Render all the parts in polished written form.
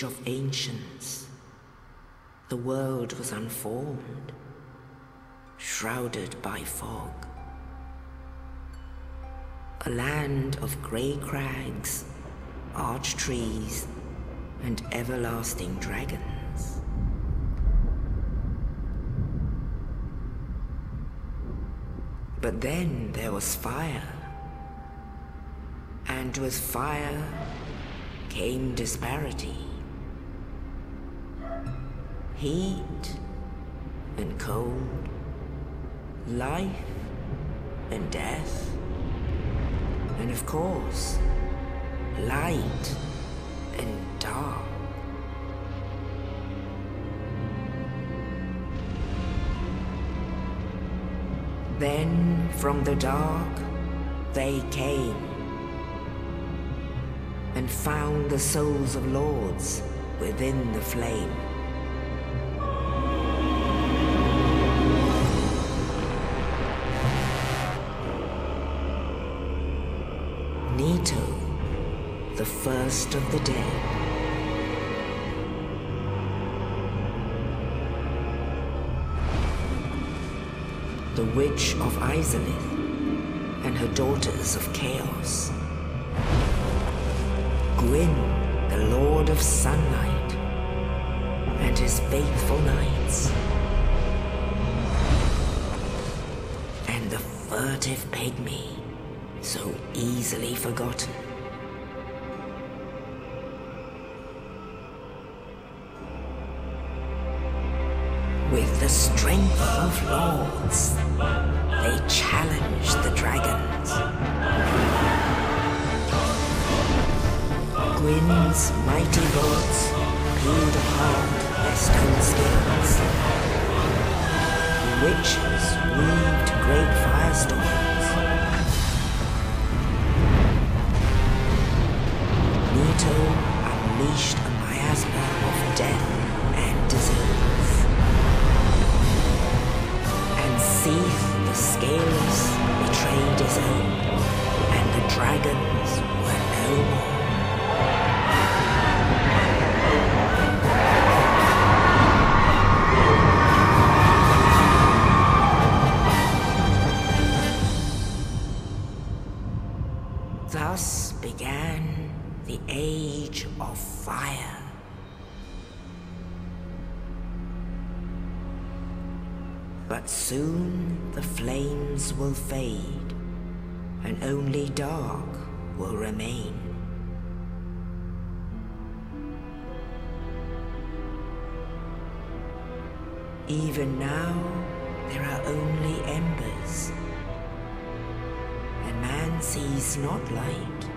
age of ancients, the world was unformed, shrouded by fog. A land of grey crags, arch trees, and everlasting dragons. But then there was fire, and with fire came disparity. Heat and cold, life and death, and of course, light and dark. Then from the dark they came and found the souls of lords within the flame. Nito, the first of the dead. The Witch of Izalith and her daughters of Chaos. Gwyn, the Lord of Sunlight, and his faithful knights. And the furtive pygmy, so easily forgotten. With the strength of lords, they challenged the dragons. Gwyn's mighty bolts peeled apart their stone scales. The witches weaved great firestorms. Nito unleashed a miasma of death and disease. Seath, the scales, betrayed his own, and the dragons were no more. Thus began the Age of Fire. But soon the flames will fade, and only dark will remain. Even now, there are only embers, and man sees not light,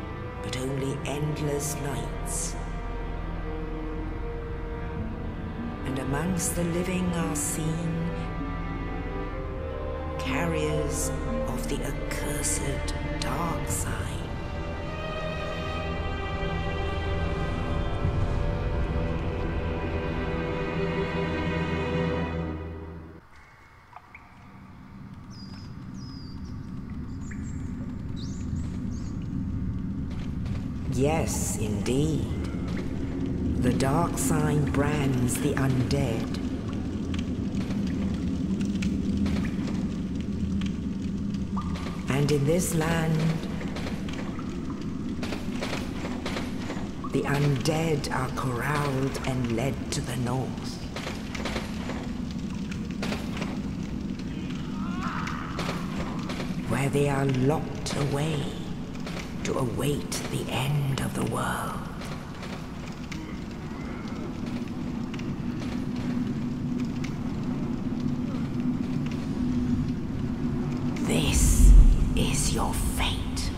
but only endless nights. And amongst the living are seen carriers of the accursed dark side. Yes, indeed. The dark side brands the undead. And in this land, the undead are corralled and led to the north. Where they are locked away to await the end of the world. Your fate.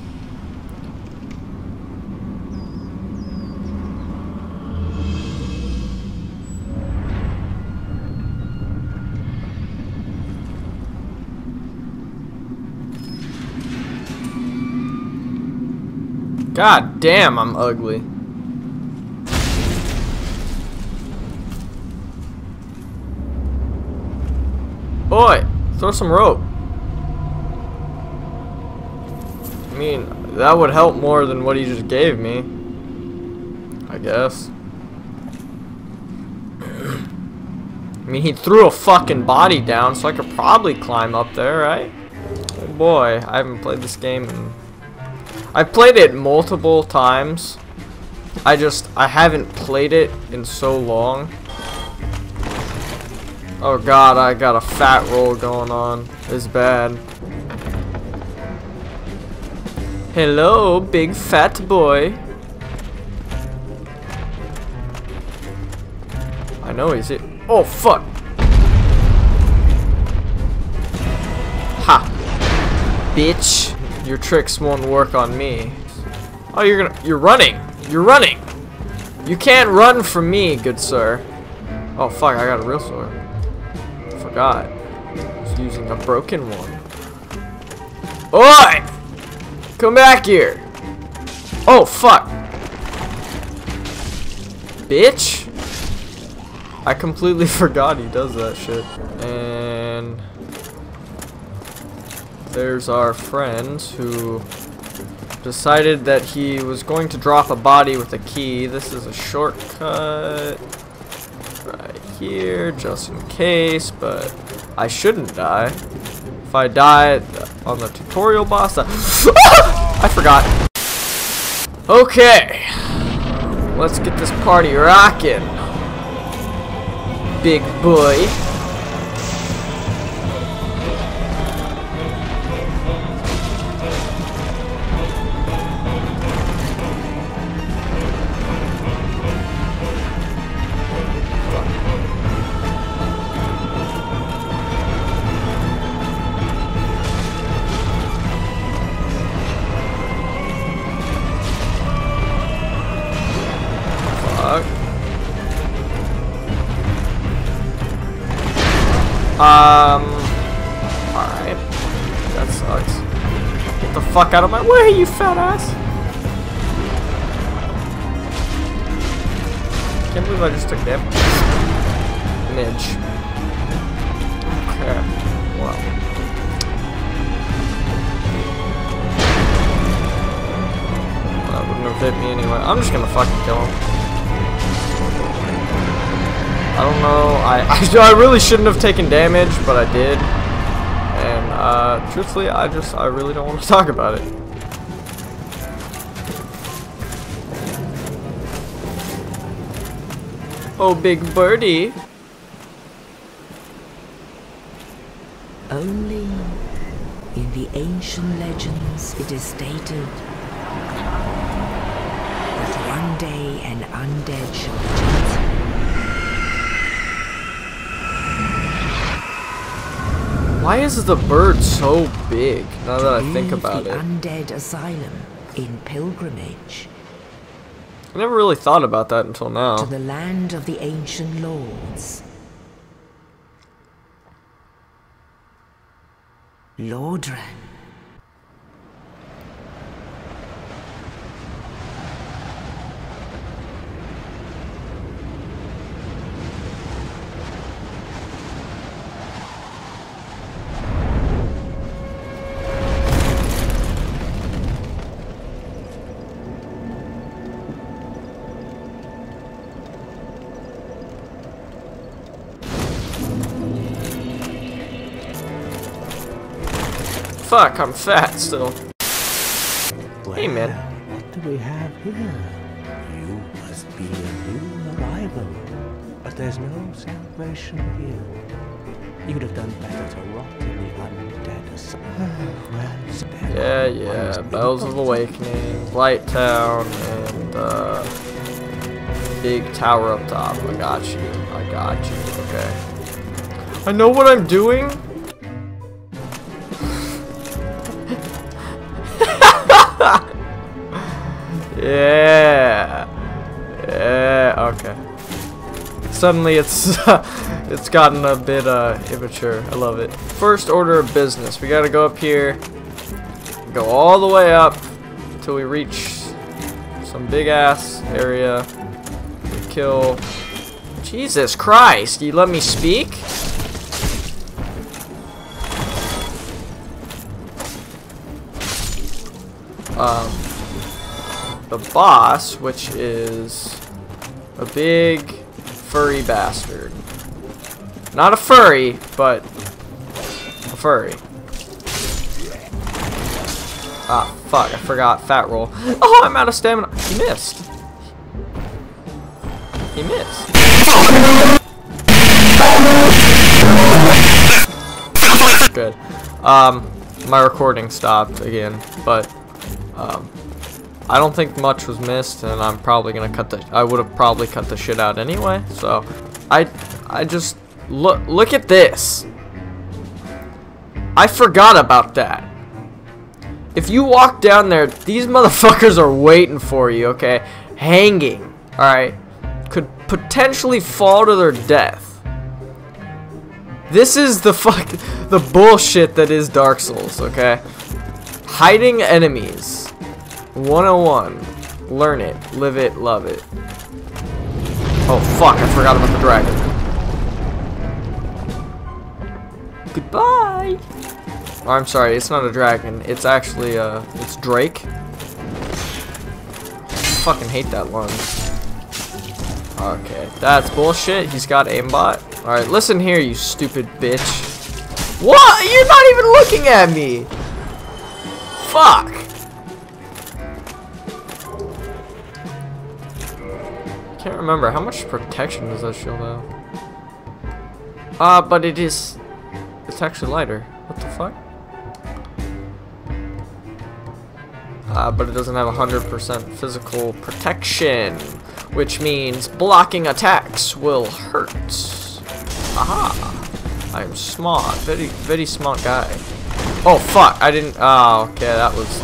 God damn, I'm ugly. Boy, throw some rope. I mean, that would help more than what he just gave me, I guess. I mean, he threw a fucking body down, so I could probably climb up there, right? Oh boy, I haven't played this game in... I've played it multiple times. I haven't played it in so long. Oh god, I got a fat roll going on. It's bad. Hello, big fat boy. I know he's it. Oh fuck! Ha! Bitch! Your tricks won't work on me. Oh, you're running! You're running! You can't run from me, good sir. Oh fuck, I got a real sword. Forgot. I was using a broken one. Oi! Come back here! Oh fuck! Bitch! I completely forgot he does that shit. And there's our friend who decided that he was going to drop a body with a key. This is a shortcut right here, just in case, but I shouldn't die. If I die on the tutorial boss, I forgot. Okay, let's get this party rockin'. Big boy. Alright. That sucks. Get the fuck out of my way, you fat ass! Can't believe I just took that damage. Okay. Wow. That wouldn't have hit me anyway. I'm just gonna fucking kill him. I don't know, I really shouldn't have taken damage, but I did. And, truthfully, I really don't want to talk about it. Oh, big birdie. Only in the ancient legends it is stated that one day an undead shall return. Why is the bird so big, now that I think about it? Undead Asylum in pilgrimage. I never really thought about that until now. To the land of the ancient lords. Lordran. Fuck, I'm fat still. Well, hey man. What do we have here? You must be a new arrival. But there's no salvation here. You'd have done better to rot in the undead asylum. Yeah, yeah. Bells of Awakening, Light Town, and big tower up top. I got you. I got you. Okay. I know what I'm doing. Yeah. Yeah. Okay. Suddenly, it's gotten a bit immature. I love it. First order of business. We gotta go up here. Go all the way up until we reach some big ass area. We kill. Jesus Christ! You let me speak? The boss, which is a big furry bastard. Not a furry, but a furry. Ah, fuck, I forgot fat roll. Oh, I'm out of stamina. He missed. He missed. Good. My recording stopped again, but I don't think much was missed, and I'm probably gonna cut the. I would have probably cut the shit out anyway. So, I just look at this. I forgot about that. If you walk down there, these motherfuckers are waiting for you. Okay, hanging. All right, could potentially fall to their death. This is the fuck, the bullshit that is Dark Souls. Okay, hiding enemies. 101. Learn it, live it, love it. Oh fuck, I forgot about the dragon. Goodbye. Oh, I'm sorry, it's not a dragon. It's actually it's Drake. I fucking hate that one. Okay, that's bullshit. He's got aimbot. All right, listen here, you stupid bitch. What? You're not even looking at me. Fuck. Can't remember how much protection does that shield have? But it's actually lighter. What the fuck? But it doesn't have 100% physical protection, which means blocking attacks will hurt. Aha! I'm smart, very, very smart guy. Oh fuck! I didn't. Oh, okay, that was.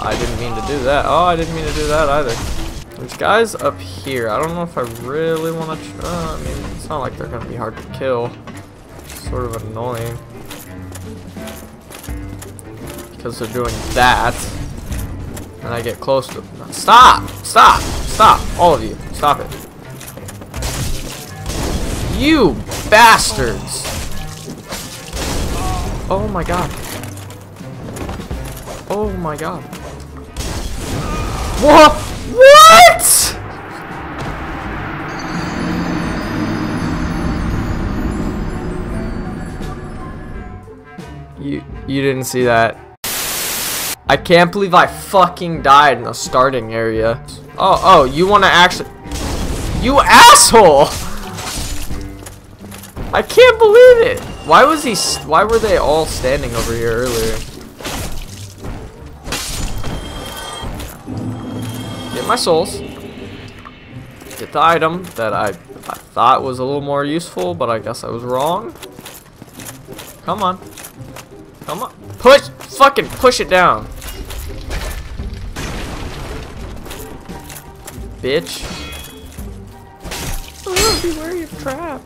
I didn't mean to do that. Oh, I didn't mean to do that either. There's guys up here. I don't know if I really want to. I mean, it's not like they're going to be hard to kill. It's sort of annoying because they're doing that, and I get close to them. Stop! Stop! Stop! All of you, stop it! You bastards! Oh my god! Oh my god! What? What? You didn't see that. I can't believe I fucking died in the starting area. Oh, you want to actually... You asshole! I can't believe it. Why were they all standing over here earlier? My souls. Get the item that I thought was a little more useful, but I guess I was wrong. Come on. Come on. Push! Fucking push it down. Bitch. Oh, beware your trap.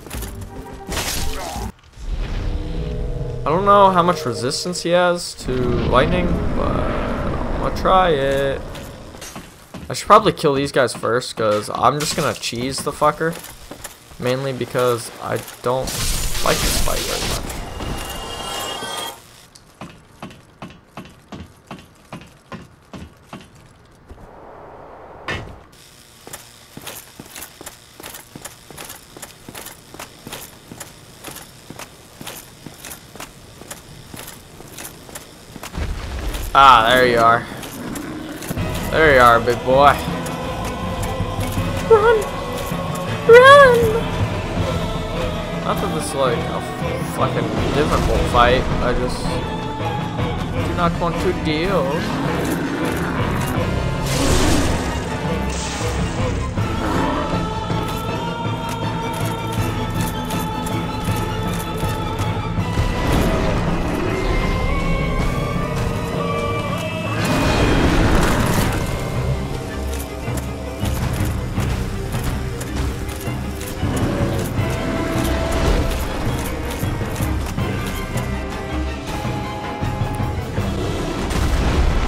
I don't know how much resistance he has to lightning, but I'm gonna try it. I should probably kill these guys first, because I'm just going to cheese the fucker. Mainly because I don't like this fight very much. Ah, there you are. There you are, big boy. Run! Run! Not that this is like a fucking difficult fight. I just do not want to deal.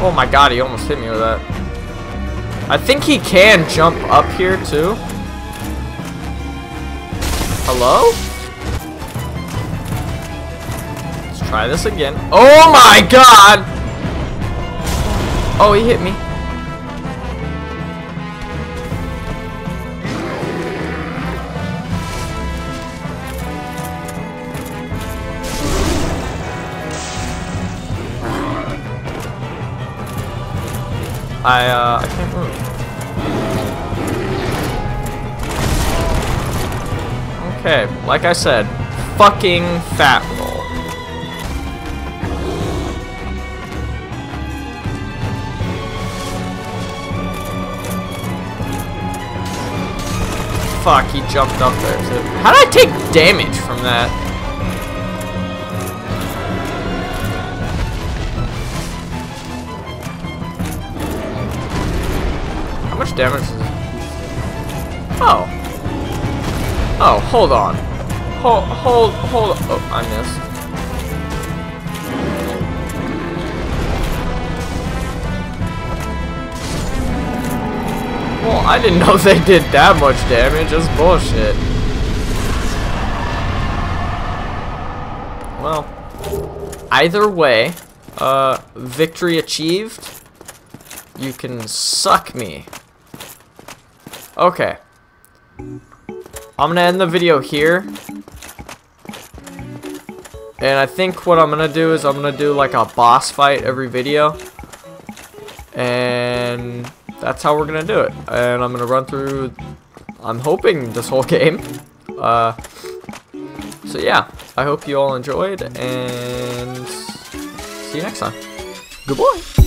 Oh my god, he almost hit me with that. I think he can jump up here too. Hello? Let's try this again. Oh my god! Oh, he hit me. I can't move. Okay, like I said, fucking fat roll. Fuck, he jumped up there too. How did I take damage from that? Damage is... Oh. Oh, hold on. Hold on. Oh, I missed. Well, I didn't know they did that much damage. That's bullshit. Well, either way, victory achieved. You can suck me. Okay, I'm gonna end the video here, and I think what I'm gonna do is I'm gonna do like a boss fight every video, and that's how we're gonna do it. And I'm gonna run through, I'm hoping, this whole game. So yeah, I hope you all enjoyed, and see you next time. Goodbye.